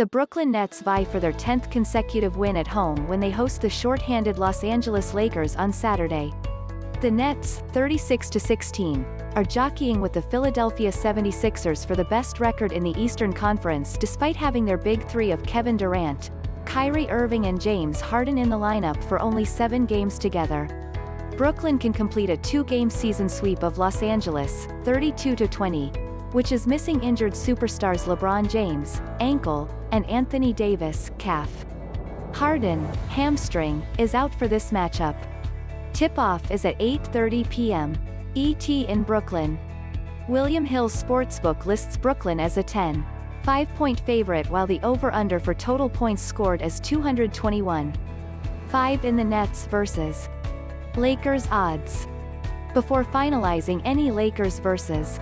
The Brooklyn Nets vie for their 10th consecutive win at home when they host the shorthanded Los Angeles Lakers on Saturday. The Nets, 36-16, are jockeying with the Philadelphia 76ers for the best record in the Eastern Conference despite having their big three of Kevin Durant, Kyrie Irving and James Harden in the lineup for only 7 games together. Brooklyn can complete a 2-game season sweep of Los Angeles, 32-20, which is missing injured superstars LeBron James, ankle, and Anthony Davis, calf. Harden, hamstring, is out for this matchup. Tip-off is at 8:30 p.m. ET in Brooklyn. William Hill Sportsbook lists Brooklyn as a 10.5-point favorite while the over-under for total points scored is 221. 5 in the Nets versus Lakers odds. Before finalizing any Lakers versus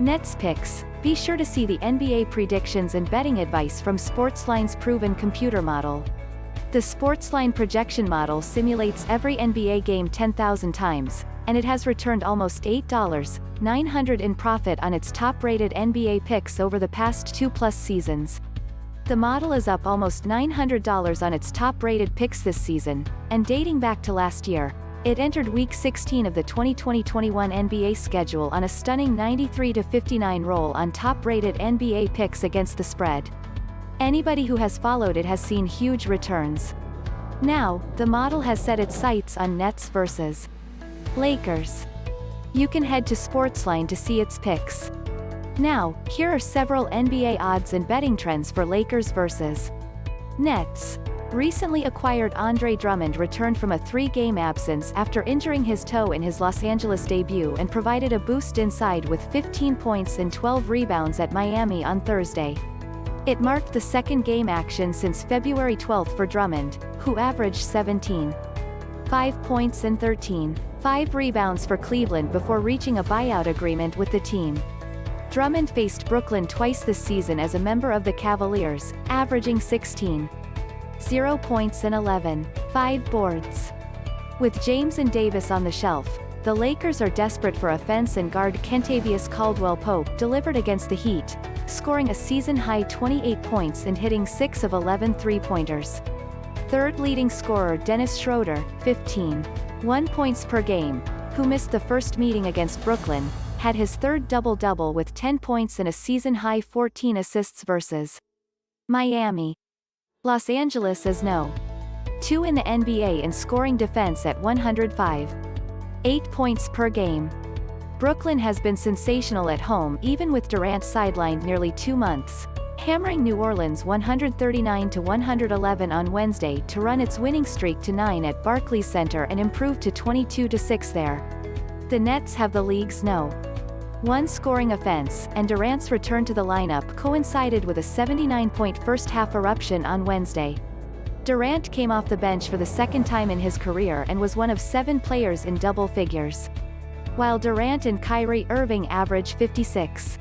Nets picks, be sure to see the NBA predictions and betting advice from SportsLine's proven computer model. The SportsLine projection model simulates every NBA game 10,000 times, and it has returned almost $8,900 in profit on its top-rated NBA picks over the past 2+ seasons. The model is up almost $900 on its top-rated picks this season, and dating back to last year, it entered Week 16 of the 2020-21 NBA schedule on a stunning 93-59 roll on top-rated NBA picks against the spread. Anybody who has followed it has seen huge returns. Now, the model has set its sights on Nets versus Lakers. You can head to SportsLine to see its picks. Now, here are several NBA odds and betting trends for Lakers versus Nets. Recently acquired Andre Drummond returned from a 3-game absence after injuring his toe in his Los Angeles debut and provided a boost inside with 15 points and 12 rebounds at Miami on Thursday. It marked the second game action since February 12 for Drummond, who averaged 17.5 points and 13.5 rebounds for Cleveland before reaching a buyout agreement with the team. Drummond faced Brooklyn twice this season as a member of the Cavaliers, averaging 16.0 points and 11.5 boards. With James and Davis on the shelf, the Lakers are desperate for offense, and guard Kentavious Caldwell-Pope delivered against the Heat, scoring a season-high 28 points and hitting 6 of 11 three-pointers. Third leading scorer Dennis Schroeder, 15.1 points per game, who missed the first meeting against Brooklyn, had his third double-double with 10 points and a season-high 14 assists versus Miami. Los Angeles is no. 2 in the NBA in scoring defense at 105.8 points per game. Brooklyn has been sensational at home even with Durant sidelined nearly 2 months, hammering New Orleans 139-111 on Wednesday to run its winning streak to 9 at Barclays Center and improve to 22-6 there. The Nets have the league's no. 1 scoring offense, and Durant's return to the lineup coincided with a 79-point first-half eruption on Wednesday. Durant came off the bench for the second time in his career and was one of 7 players in double figures. While Durant and Kyrie Irving average 56